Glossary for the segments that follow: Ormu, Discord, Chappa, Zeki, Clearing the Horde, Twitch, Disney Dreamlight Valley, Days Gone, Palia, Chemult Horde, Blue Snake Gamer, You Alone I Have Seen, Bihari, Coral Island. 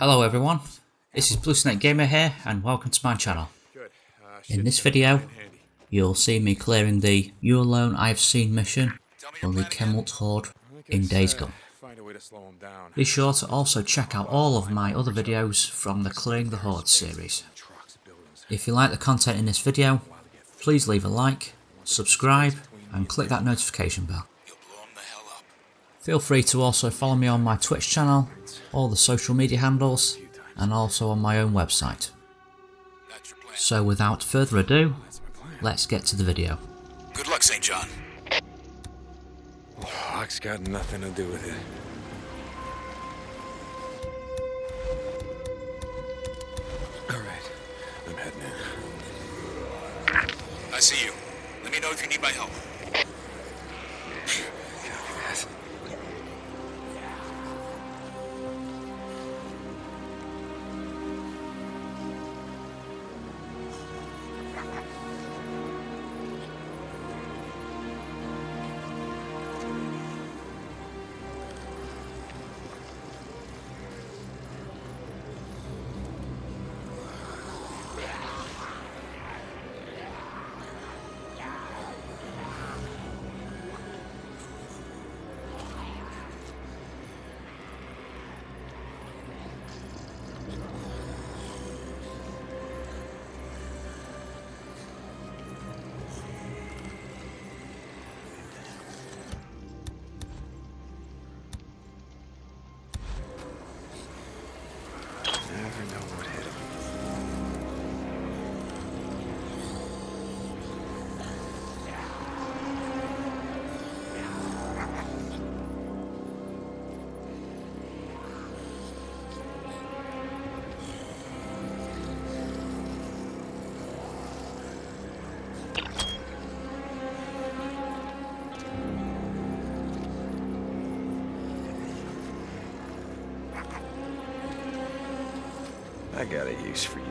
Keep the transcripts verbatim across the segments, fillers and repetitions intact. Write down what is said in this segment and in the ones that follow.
Hello everyone, this is Blue Snake Gamer here and welcome to my channel. In this video you'll see me clearing the You Alone I Have Seen mission on the Chemult Horde in Days Gone. Be sure to also check out all of my other videos from the Clearing the Horde series. If you like the content in this video, please leave a like, subscribe and click that notification bell. Feel free to also follow me on my Twitch channel, all the social media handles and also on my own website. So without further ado, let's get to the video. Good luck, Saint John. Oh, luck's got nothing to do with it. All right, I'm heading in. I see you. Let me know if you need my help. I got a use for you.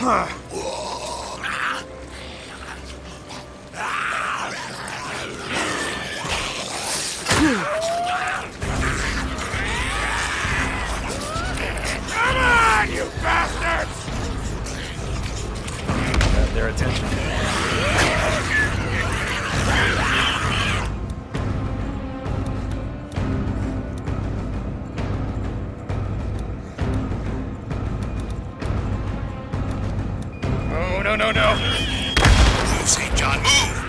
Huh. No, no, no. Move, Saint John, move!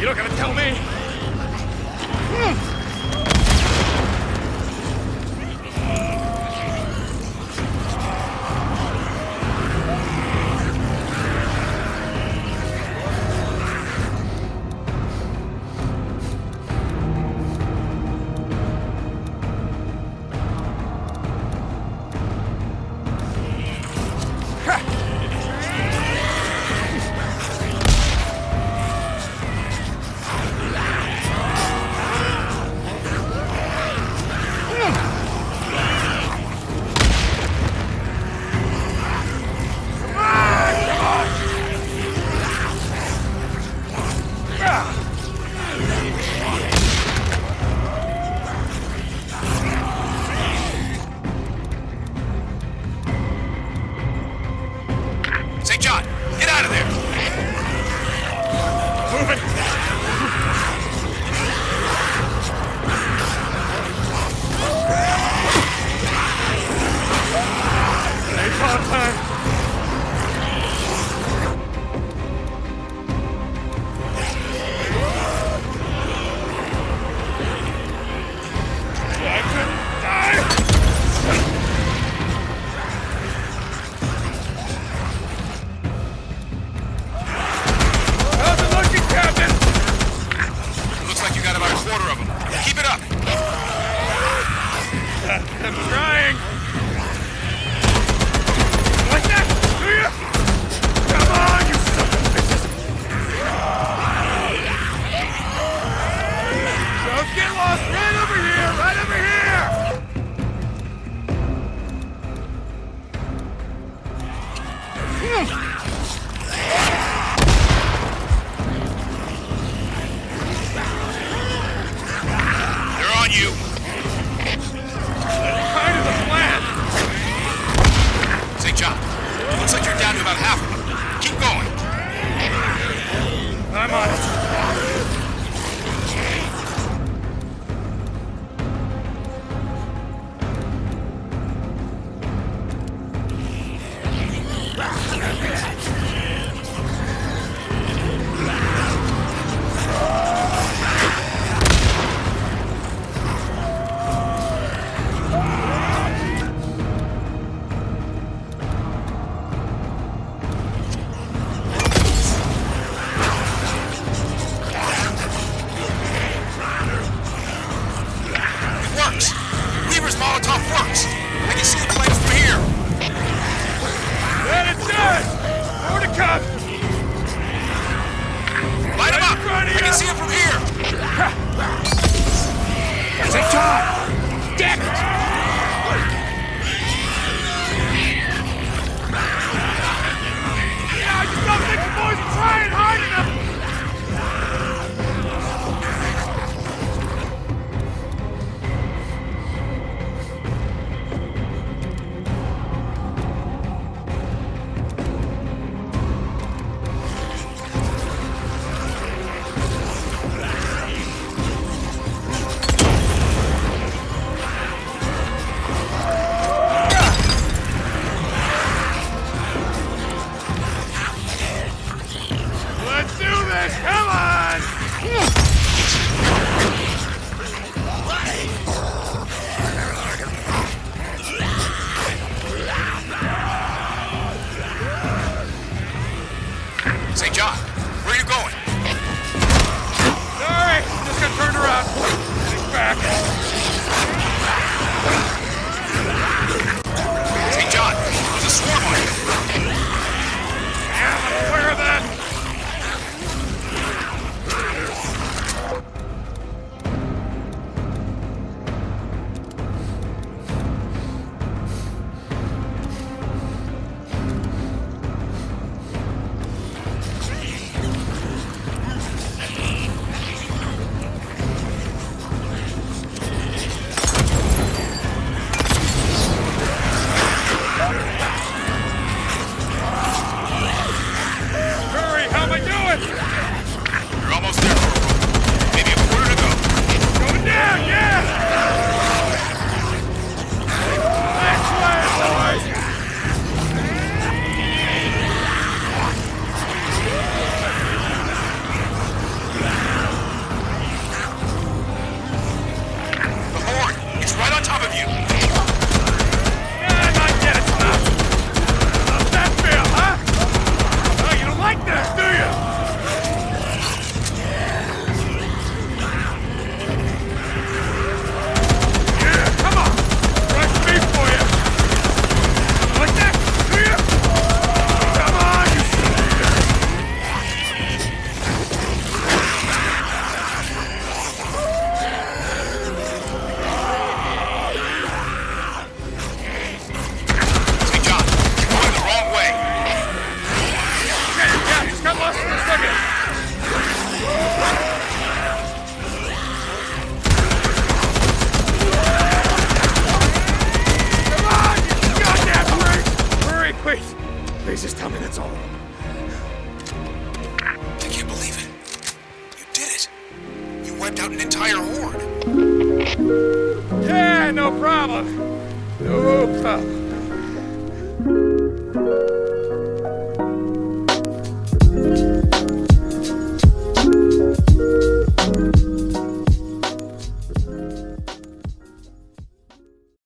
You're not gonna tell me? wiped out an entire horde. Yeah, no problem. No problem.